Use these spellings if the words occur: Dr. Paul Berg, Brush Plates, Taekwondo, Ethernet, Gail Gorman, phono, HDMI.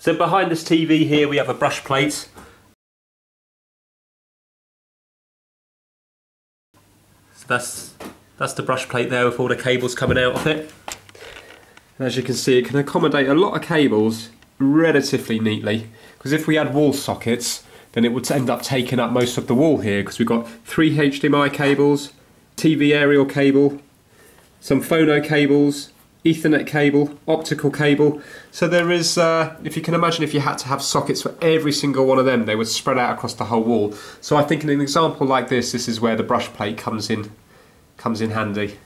So behind this TV here we have a brush plate. So that's the brush plate there with all the cables coming out of it. And as you can see, it can accommodate a lot of cables relatively neatly, because if we had wall sockets then it would end up taking up most of the wall here, because we've got 3 HDMI cables, TV aerial cable, some phono cables, Ethernet cable, optical cable. So there is, if you can imagine, if you had to have sockets for every single one of them, they would spread out across the whole wall. So I think in an example like this, this is where the brush plate comes in handy.